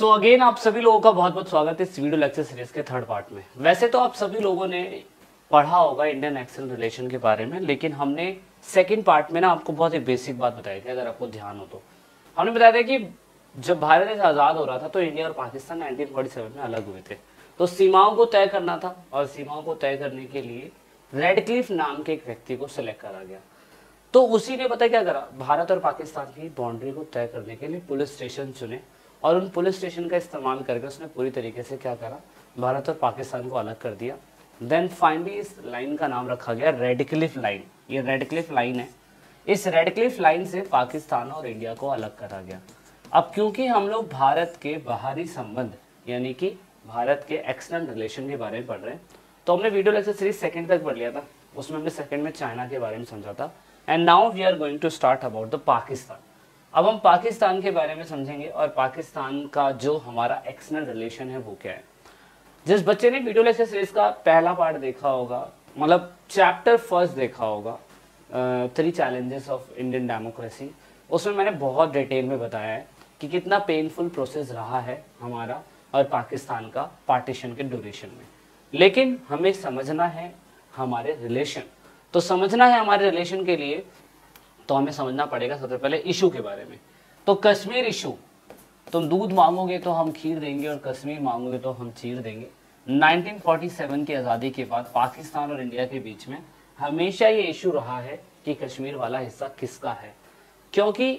So again आप सभी लोगों का बहुत बहुत स्वागत है इस वीडियो लेक्चर सीरीज के थर्ड पार्ट में। वैसे तो आप सभी लोगों ने पढ़ा होगा इंडियन एक्सटर्नल रिलेशन के बारे में, लेकिन हमने सेकंड पार्ट में ना आपको बहुत ही बेसिक बात बताई थी। अगर आपको ध्यान हो तो हमने बताया था कि जब भारत आज़ाद हो रहा था तो इंडिया और पाकिस्तान 1947 में अलग हुए थे, तो सीमाओं को तय करना था और सीमाओं को तय करने के लिए रेडक्लिफ नाम के एक व्यक्ति को सिलेक्ट करा गया। तो उसी ने पता क्या करा, भारत और पाकिस्तान की बाउंड्री को तय करने के लिए पुलिस स्टेशन चुने और उन पुलिस स्टेशन का इस्तेमाल करके उसने पूरी तरीके से क्या करा, भारत और पाकिस्तान को अलग कर दिया। देन फाइनली इस लाइन का नाम रखा गया रेडक्लिफ लाइन। ये रेडक्लिफ लाइन है, इस रेडक्लिफ लाइन से पाकिस्तान और इंडिया को अलग करा गया। अब क्योंकि हम लोग भारत के बाहरी संबंध यानी कि भारत के एक्सटर्नल रिलेशन के बारे में पढ़ रहे हैं, तो हमने वीडियो लेक्चर सीरीज सेकंड तक पढ़ लिया था, उसमें हमने सेकंड में चाइना के बारे में समझा था। And now we are going to start about the Pakistan. अब हम पाकिस्तान के बारे में समझेंगे और पाकिस्तान का जो हमारा एक्सटर्नल रिलेशन है वो क्या है। जिस बच्चे ने वीडियो लेक्चर सीरीज का पहला पार्ट देखा होगा, मतलब चैप्टर फर्स्ट देखा होगा 3 चैलेंजेस ऑफ इंडियन डेमोक्रेसी, उसमें मैंने बहुत डिटेल में बताया है कि कितना पेनफुल प्रोसेस रहा है हमारा और पाकिस्तान का पार्टीशन के ड्यूरेशन में। लेकिन हमें समझना है हमारे रिलेशन, तो समझना है हमारे रिलेशन के लिए तो हमें समझना पड़ेगा सबसे पहले इशू के बारे में। तो कश्मीर इशू, तुम दूध मांगोगे तो हम खीर देंगे और कश्मीर मांगोगे तो हम चीर देंगे। 1947 की आज़ादी के बाद पाकिस्तान और इंडिया के बीच में हमेशा ये इशू रहा है कि कश्मीर वाला हिस्सा किसका है, क्योंकि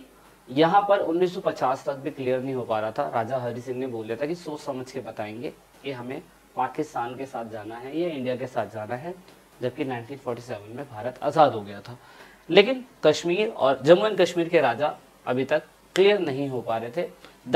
यहाँ पर 1950 तक भी क्लियर नहीं हो पा रहा था। राजा हरि सिंह ने बोल दिया था कि सोच समझ के बताएंगे कि हमें पाकिस्तान के साथ जाना है या इंडिया के साथ जाना है, जबकि 1947 में भारत आज़ाद हो गया था। लेकिन कश्मीर और जम्मू एंड कश्मीर के राजा अभी तक क्लियर नहीं हो पा रहे थे।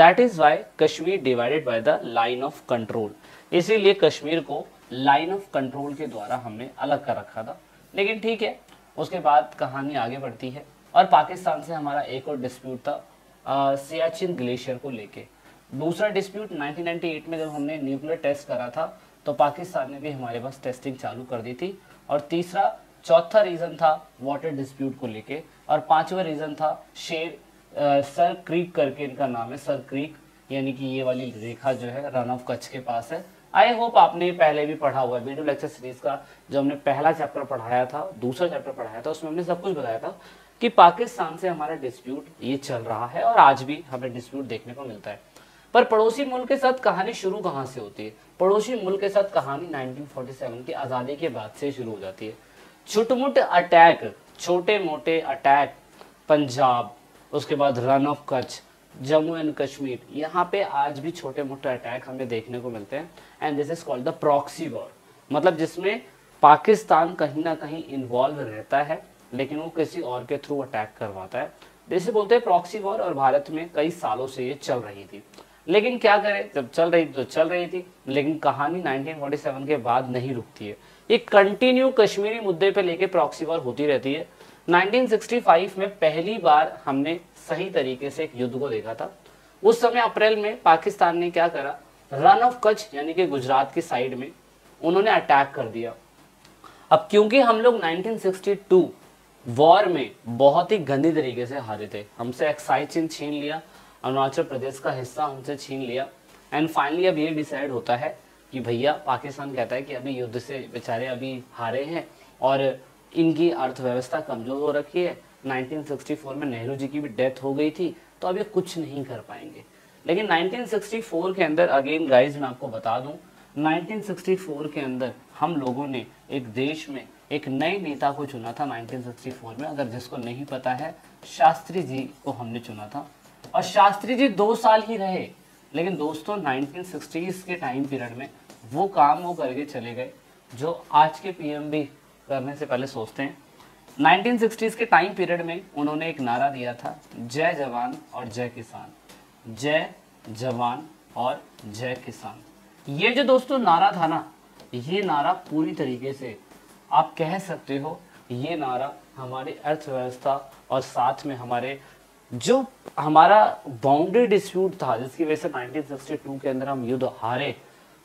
That is why Kashmir divided by the line of control, इसीलिए कश्मीर को लाइन ऑफ कंट्रोल के द्वारा हमने अलग कर रखा था। लेकिन ठीक है, उसके बाद कहानी आगे बढ़ती है और पाकिस्तान से हमारा एक और डिस्प्यूट था सियाचिन ग्लेशियर को लेके। दूसरा डिस्प्यूट 1998 में जब हमने न्यूक्लियर टेस्ट करा था तो पाकिस्तान ने भी हमारे पास टेस्टिंग चालू कर दी थी। और चौथा रीज़न था वाटर डिस्प्यूट को लेके और पांचवा रीज़न था सर क्रीक करके इनका नाम है, सर क्रीक यानी कि ये वाली रेखा जो है रन ऑफ कच्छ के पास है। आई होप आपने पहले भी पढ़ा हुआ है। वीडियो लेक्चर सीरीज का जो हमने पहला चैप्टर पढ़ाया था, दूसरा चैप्टर पढ़ाया था, उसमें हमने सब कुछ बताया था कि पाकिस्तान से हमारा डिस्प्यूट ये चल रहा है और आज भी हमें डिस्प्यूट देखने को मिलता है। पर पड़ोसी मुल्क के साथ कहानी शुरू कहाँ से होती है? पड़ोसी मुल्क के साथ कहानी 1947 की आज़ादी के बाद से शुरू हो जाती है। छुटमुट अटैक, छोटे मोटे अटैक पंजाब, उसके बाद रन ऑफ कच्छ, जम्मू एंड कश्मीर, यहाँ पे आज भी छोटे मोटे अटैक हमें देखने को मिलते हैं। And this is called the proxy war, मतलब जिसमें पाकिस्तान कहीं ना कहीं इन्वॉल्व रहता है लेकिन वो किसी और के थ्रू अटैक करवाता है, जैसे बोलते हैं प्रॉक्सी वॉर। और भारत में कई सालों से ये चल रही थी, लेकिन क्या करें, जब चल रही थी। लेकिन कहानी 1947 के बाद नहीं रुकती है, ये कंटिन्यू कश्मीरी मुद्दे पे लेके प्रॉक्सी वॉर होती रहती है। 1965 में पहली बार हमने सही तरीके से एक युद्ध को देखा था। उस समय अप्रैल में पाकिस्तान ने क्या करा, रन ऑफ कच्छ यानी कि गुजरात की साइड में उन्होंने अटैक कर दिया। अब क्योंकि हम लोग 1962 वॉर में बहुत ही गंदी तरीके से हारे थे, हमसे सियाचिन छीन लिया, अरुणाचल प्रदेश का हिस्सा हमसे छीन लिया। एंड फाइनली अब ये डिसाइड होता है कि भैया पाकिस्तान कहता है कि अभी युद्ध से बेचारे अभी हारे हैं और इनकी अर्थव्यवस्था कमज़ोर हो रखी है। 1964 में नेहरू जी की भी डेथ हो गई थी, तो अब ये कुछ नहीं कर पाएंगे। लेकिन 1964 के अंदर अगेन गाइज मैं आपको बता दूं, 1964 के अंदर हम लोगों ने एक देश में एक नए नेता को चुना था। 1964 में, अगर जिसको नहीं पता है, शास्त्री जी को हमने चुना था और शास्त्री जी 2 साल ही रहे। लेकिन दोस्तों 1960s के टाइम पीरियड में वो काम वो करके चले गए जो आज के पीएम भी करने से पहले सोचते हैं। 1960s के टाइम पीरियड में उन्होंने एक नारा दिया था, जय जवान और जय किसान, जय जवान और जय किसान। ये जो दोस्तों नारा था ना, ये नारा पूरी तरीके से आप कह सकते हो, ये नारा हमारी अर्थव्यवस्था और साथ में हमारे जो हमारा बाउंड्री डिस्प्यूट था जिसकी वजह से 1962 के अंदर हम युद्ध हारे,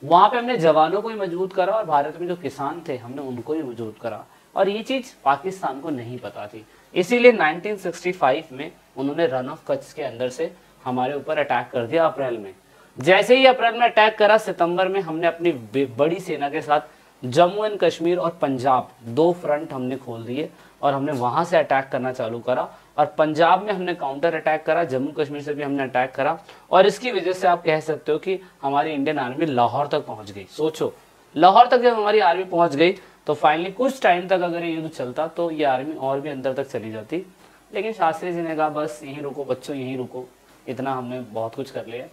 वहाँ पे हमने जवानों को ही मजबूत करा और भारत में जो किसान थे हमने उनको ही मजबूत करा। और ये चीज़ पाकिस्तान को नहीं पता थी, इसीलिए 1965 में उन्होंने रन ऑफ कच्छ के अंदर से हमारे ऊपर अटैक कर दिया अप्रैल में। जैसे ही अप्रैल में अटैक करा, सितंबर में हमने अपनी बड़ी सेना के साथ जम्मू एंड कश्मीर और पंजाब दो फ्रंट हमने खोल दिए और हमने वहां से अटैक करना चालू करा। और पंजाब में हमने काउंटर अटैक करा, जम्मू कश्मीर से भी हमने अटैक करा और इसकी वजह से आप कह सकते हो कि हमारी इंडियन आर्मी लाहौर तक पहुंच गई। सोचो, लाहौर तक जब हमारी आर्मी पहुंच गई तो फाइनली कुछ टाइम तक अगर ये युद्ध चलता तो ये आर्मी और भी अंदर तक चली जाती, लेकिन शास्त्री जी ने कहा बस यहीं रुको बच्चों, यहीं रुको, इतना हमने बहुत कुछ कर लिया।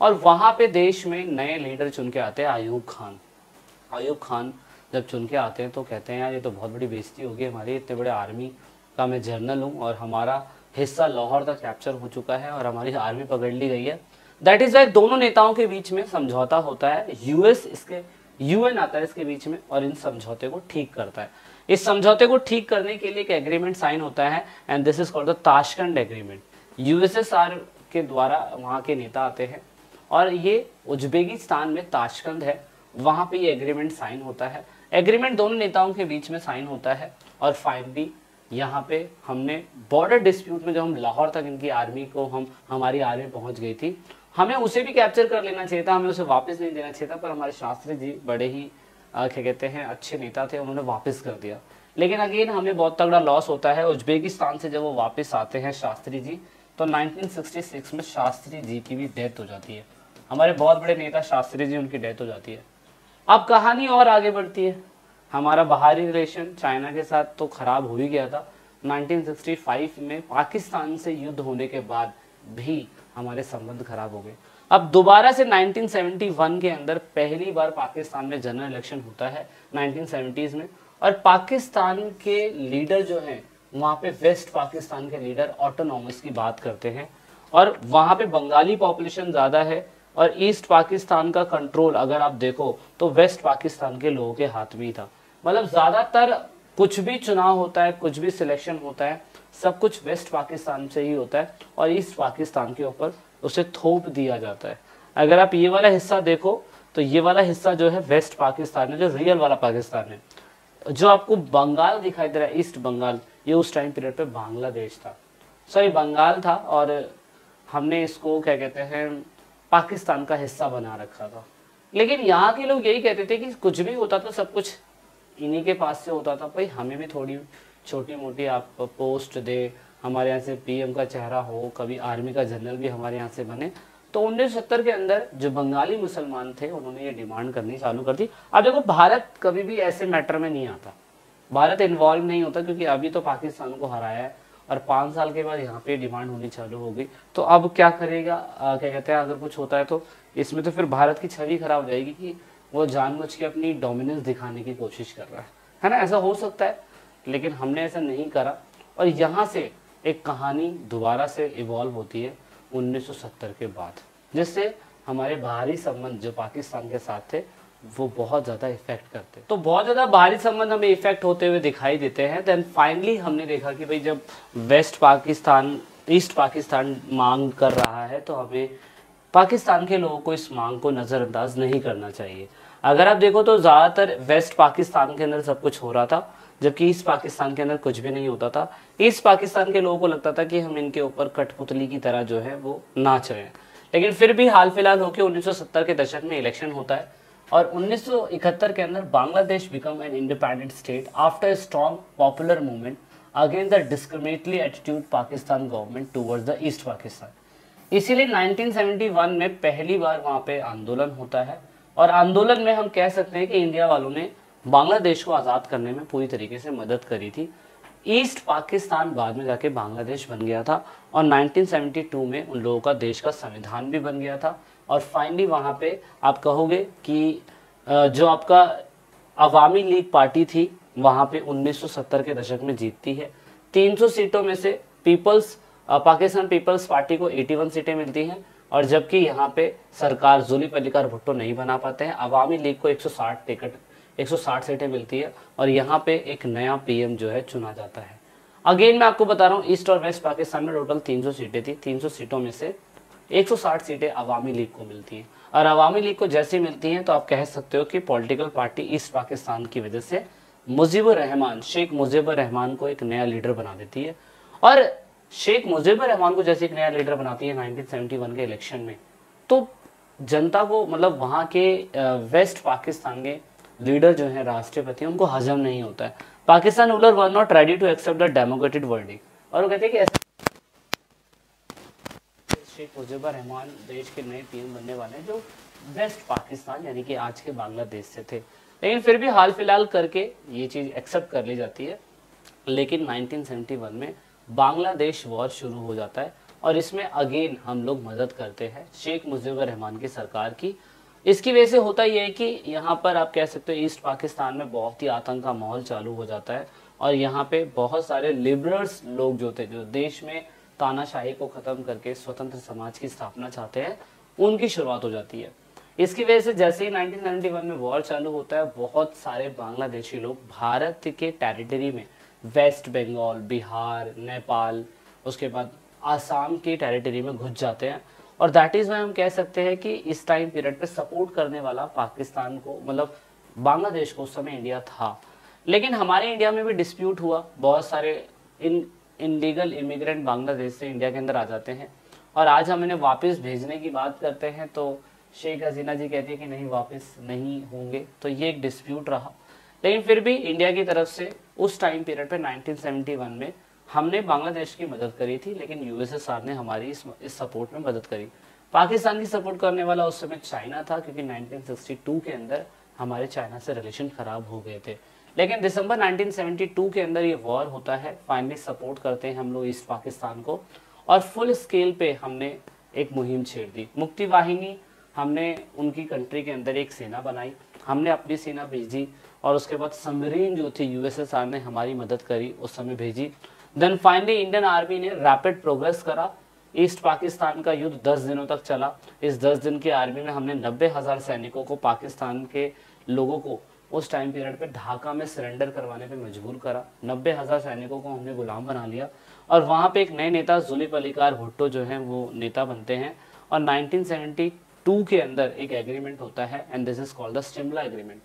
और वहां पे देश में नए लीडर चुन के आते हैं आयूब खान। आयूब खान जब चुन के आते हैं तो कहते हैं यार ये तो बहुत बड़ी बेइज्जती होगी हमारी, इतने बड़े आर्मी का मैं जनरल हूँ और हमारा हिस्सा लाहौर तक कैप्चर हो चुका है और हमारी आर्मी पकड़ ली गई है। दैट इज वाई दोनों नेताओं के बीच में समझौता होता है। यूएस इसके यूएन आता है इसके बीच में और इन समझौते को ठीक करता है। इस समझौते को ठीक करने के लिए एक एग्रीमेंट साइन होता है and this is called the Tashkent agreement. USSR के द्वारा वहाँ के नेता आते हैं और ये उज्बेकिस्तान में ताशकंद है, वहाँ पे ये एग्रीमेंट साइन होता है। एग्रीमेंट दोनों नेताओं के बीच में साइन होता है और फाइनली यहाँ पे हमने बॉर्डर डिस्प्यूट में जब हम लाहौर तक इनकी आर्मी को हमारी आर्मी पहुँच गई थी, हमें उसे भी कैप्चर कर लेना चाहिए था, हमें उसे वापस नहीं देना चाहिए था, पर हमारे शास्त्री जी बड़े ही क्या कहते हैं अच्छे नेता थे, उन्होंने वापस कर दिया। लेकिन अगेन हमें बहुत तगड़ा लॉस होता है। उज्बेकिस्तान से जब वो वापस आते हैं शास्त्री जी तो 1966 में शास्त्री जी की भी डेथ हो जाती है, हमारे बहुत बड़े नेता शास्त्री जी उनकी डेथ हो जाती है। अब कहानी और आगे बढ़ती है। हमारा बाहरी रिलेशन चाइना के साथ तो खराब हो ही गया था। 1965 में पाकिस्तान से युद्ध होने के बाद भी हमारे संबंध खराब हो गए। अब दोबारा से 1971 के अंदर पहली बार पाकिस्तान में जनरल इलेक्शन होता है 1970s में और पाकिस्तान के लीडर जो हैं वहाँ पे वेस्ट पाकिस्तान के लीडर ऑटोनॉमस की बात करते हैं और वहाँ पे बंगाली पॉपुलेशन ज़्यादा है और ईस्ट पाकिस्तान का कंट्रोल अगर आप देखो तो वेस्ट पाकिस्तान के लोगों के हाथ में ही था। मतलब ज़्यादातर कुछ भी चुनाव होता है, कुछ भी सिलेक्शन होता है, सब कुछ वेस्ट पाकिस्तान से ही होता है और ईस्ट पाकिस्तान के ऊपर उसे थोप दिया जाता है। अगर आप ये वाला हिस्सा देखो तो ये वाला हिस्सा जो है वेस्ट पाकिस्तान है, जो रियल वाला पाकिस्तान है। जो आपको बंगाल दिखाई दे रहा है ईस्ट बंगाल, ये उस टाइम पीरियड पे बांग्लादेश था, सॉरी बंगाल था और हमने इसको क्या कहते हैं पाकिस्तान का हिस्सा बना रखा था। लेकिन यहाँ के लोग यही कहते थे कि कुछ भी होता तो सब कुछ इन्हीं के पास से होता था, भाई हमें भी थोड़ी छोटी मोटी आप पोस्ट दे, हमारे यहाँ से पीएम का चेहरा हो, कभी आर्मी का जनरल भी हमारे यहाँ से बने। तो 1970 के अंदर जो बंगाली मुसलमान थे उन्होंने ये डिमांड करनी चालू कर दी। अब देखो भारत कभी भी ऐसे मैटर में नहीं आता, भारत इन्वॉल्व नहीं होता, क्योंकि अभी तो पाकिस्तान को हराया है और 5 साल के बाद यहाँ पे डिमांड होनी चालू हो गई। तो अब क्या करेगा, क्या कहते हैं अगर कुछ होता है तो इसमें तो फिर भारत की छवि खराब हो जाएगी कि वो जानबूझ के अपनी डोमिनेंस दिखाने की कोशिश कर रहा है ना, ऐसा हो सकता है। लेकिन हमने ऐसा नहीं करा और यहाँ से एक कहानी दोबारा से इवॉल्व होती है 1970 के बाद, जिससे हमारे बाहरी संबंध जो पाकिस्तान के साथ थे वो बहुत ज़्यादा इफेक्ट करते, तो बहुत ज़्यादा बाहरी संबंध हमें इफेक्ट होते हुए दिखाई देते हैं। देन फाइनली हमने देखा कि भाई जब वेस्ट पाकिस्तान ईस्ट पाकिस्तान मांग कर रहा है तो हमें पाकिस्तान के लोगों को इस मांग को नज़रअंदाज नहीं करना चाहिए। अगर आप देखो तो ज़्यादातर वेस्ट पाकिस्तान के अंदर सब कुछ हो रहा था, जबकि ईस्ट पाकिस्तान के अंदर कुछ भी नहीं होता था। ईस्ट पाकिस्तान के लोगों को लगता था कि हम इनके ऊपर कठपुतली की तरह जो है वो नाच रहे हैं। लेकिन फिर भी हाल फिलहाल होकर 1970 के दशक में इलेक्शन होता है और 1971 के अंदर Bangladesh become an independent state after a strong popular movement against the discriminately attitude Pakistan government towards the east Pakistan. इसीलिए 1971 में पहली बार वहाँ पे आंदोलन होता है और आंदोलन में हम कह सकते हैं कि इंडिया वालों ने बांग्लादेश को आज़ाद करने में पूरी तरीके से मदद करी थी। ईस्ट पाकिस्तान बाद में जाके बांग्लादेश बन गया था और 1972 में उन लोगों का देश का संविधान भी बन गया था। और फाइनली वहाँ पे आप कहोगे कि जो आपका अवामी लीग पार्टी थी वहाँ पे 1970 के दशक में जीतती है। 300 सीटों में से पाकिस्तान पीपल्स पार्टी को 81 सीटें मिलती हैं और जबकि यहाँ पे सरकार जुल्फिकार भुट्टो नहीं बना पाते हैं, अवामी लीग को 160 सीटें मिलती है और यहाँ पे एक नया पीएम जो है चुना जाता है। अगेन मैं आपको बता रहा हूँ ईस्ट और वेस्ट पाकिस्तान में टोटल 300 सीटें थी, 300 सीटों में से 160 सीटें अवामी लीग को मिलती हैं और अवामी लीग को जैसे मिलती हैं तो आप कह सकते हो कि पॉलिटिकल पार्टी ईस्ट पाकिस्तान की वजह से मुजीबुर रहमान, शेख मुजीबुर रहमान को एक नया लीडर बना देती है। और शेख मुजीबुर रहमान को जैसे एक नया लीडर बनाती है 1971 के इलेक्शन में, तो जनता को, मतलब वहाँ के वेस्ट पाकिस्तान के लीडर जो हैं, राष्ट्रपति, उनको हजम नहीं होता है। Pakistan ruler were not ready to accept the democratic verdict. और वो कहते हैं कि ऐसा शेख मुजिबुर रहमान देश के नए पीएम बनने वाले हैं, जो वेस्ट पाकिस्तान यानी कि आज के बांग्लादेश से थे। लेकिन फिर भी हाल फिलहाल करके ये चीज़ एक्सेप्ट कर ली जाती है। लेकिन 1971 में बांग्लादेश वॉर शुरू हो जाता है और इसमें अगेन हम लोग मदद करते हैं शेख मुजिबुर रहमान की सरकार की। इसकी वजह से होता यह है कि यहाँ पर आप कह सकते हो ईस्ट पाकिस्तान में बहुत ही आतंक का माहौल चालू हो जाता है और यहाँ पे बहुत सारे लिबरल्स लोग जो थे, जो देश में तानाशाही को ख़त्म करके स्वतंत्र समाज की स्थापना चाहते हैं, उनकी शुरुआत हो जाती है। इसकी वजह से जैसे ही 1971 में वॉर चालू होता है, बहुत सारे बांग्लादेशी लोग भारत के टेरिटरी में, वेस्ट बंगाल, बिहार, नेपाल, उसके बाद आसाम की टेरिटरी में घुस जाते हैं। और दैट इज वाई हम कह सकते हैं कि इस टाइम पीरियड पे सपोर्ट करने वाला पाकिस्तान को, मतलब बांग्लादेश को उस समय इंडिया था। लेकिन हमारे इंडिया में भी डिस्प्यूट हुआ, बहुत सारे इनलीगल इमिग्रेंट बांग्लादेश से इंडिया के अंदर आ जाते हैं। और आज हम इन्हें वापस भेजने की बात करते हैं तो शेख हसीना जी कहती है कि नहीं, वापस नहीं होंगे। तो ये एक डिस्प्यूट रहा। लेकिन फिर भी इंडिया की तरफ से उस टाइम पीरियड पे 1971 में हमने बांग्लादेश की मदद करी थी, लेकिन यूएसएसआर ने हमारी इस सपोर्ट में मदद करी। पाकिस्तान की सपोर्ट करने वाला उस समय चाइना था, क्योंकि 1962 के अंदर हमारे चाइना से रिलेशन खराब हो गए थे। लेकिन दिसंबर 1972 के अंदर ये वॉर होता है, फाइनली सपोर्ट करते हैं हम लोग ईस्ट पाकिस्तान को और फुल स्केल पे हमने एक मुहिम छेड़ दी। मुक्ति वाहिनी, हमने उनकी कंट्री के अंदर एक सेना बनाई, हमने अपनी सेना भेजी और उसके बाद सबमरीन जो थी यूएसएसआर ने हमारी मदद करी, उस समय भेजी। देन फाइनली इंडियन आर्मी ने रैपिड प्रोग्रेस करा। ईस्ट पाकिस्तान का युद्ध 10 दिनों तक चला। इस 10 दिन की आर्मी में हमने 90,000 सैनिकों को, पाकिस्तान के लोगों को उस टाइम पीरियड पे ढाका में सरेंडर करवाने पे मजबूर करा। 90,000 सैनिकों को हमने गुलाम बना लिया और वहाँ पे एक नए नेता जुल्फिकार भुट्टो जो हैं वो नेता बनते हैं और 1972 के अंदर एक एग्रीमेंट होता है and this is called the Shimla agreement.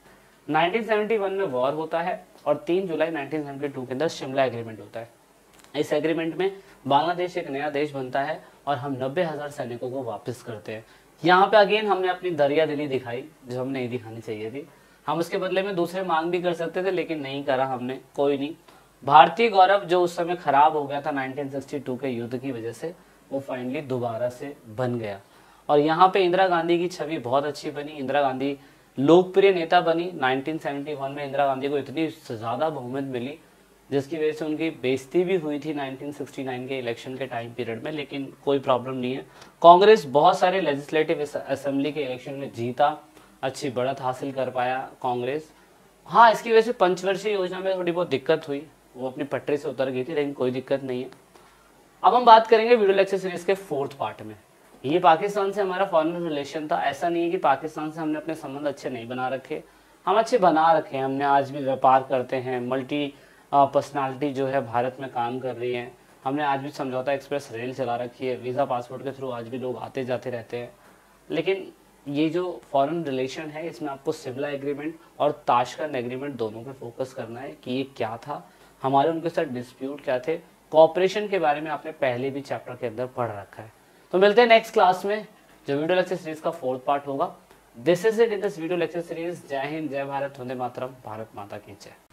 1971 में वॉर होता है और 3 जुलाई 1972 के अंदर शिमला एग्रीमेंट होता है। इस एग्रीमेंट में बांग्लादेश एक नया देश बनता है और हम 90,000 सैनिकों को वापस करते हैं। यहाँ पे अगेन हमने अपनी दरिया दिली दिखाई, जो हमने नहीं दिखानी चाहिए थी। हम उसके बदले में दूसरे मांग भी कर सकते थे, लेकिन नहीं करा हमने। कोई नहीं, भारतीय गौरव जो उस समय खराब हो गया था 1962 के युद्ध की वजह से, वो फाइनली दोबारा से बन गया। और यहाँ पे इंदिरा गांधी की छवि बहुत अच्छी बनी। इंदिरा गांधी लोकप्रिय नेता बनी। 1971 में इंदिरा गांधी को इतनी ज़्यादा बहुमत मिली जिसकी वजह से उनकी बेइज्जती भी हुई थी 1969 के इलेक्शन के टाइम पीरियड में, लेकिन कोई प्रॉब्लम नहीं है। कांग्रेस बहुत सारे लेजिस्लेटिव असेंबली के इलेक्शन में जीता, अच्छी बढ़त हासिल कर पाया कांग्रेस। हाँ, इसकी वजह से पंचवर्षीय योजना में थोड़ी बहुत दिक्कत हुई, वो अपनी पटरी से उतर गई थी, लेकिन कोई दिक्कत नहीं है। अब हम बात करेंगे वीडियो लेक्चर सीरीज के 4th पार्ट में। ये पाकिस्तान से हमारा फॉरेन रिलेशन था। ऐसा नहीं है कि पाकिस्तान से हमने अपने संबंध अच्छे नहीं बना रखे, हम अच्छे बना रखे। हमने आज भी व्यापार करते हैं, मल्टी पर्सनालिटी जो है भारत में काम कर रही है, हमने आज भी समझौता एक्सप्रेस रेल चला रखी है, वीज़ा पासपोर्ट के थ्रू आज भी लोग आते जाते रहते हैं। लेकिन ये जो फॉरेन रिलेशन है, इसमें आपको शिमला एग्रीमेंट और ताशकंद एग्रीमेंट दोनों पे फोकस करना है कि ये क्या था, हमारे उनके साथ डिस्प्यूट क्या थे। कॉपरेशन के बारे में आपने पहले भी चैप्टर के अंदर पढ़ रखा है। तो मिलते हैं नेक्स्ट क्लास में, जो वीडियो लेक्चर सीरीज का 4th पार्ट होगा। This is it in this video lecture series. जय हिंद, जय भारत, वंदे मातरम, भारत माता की जय।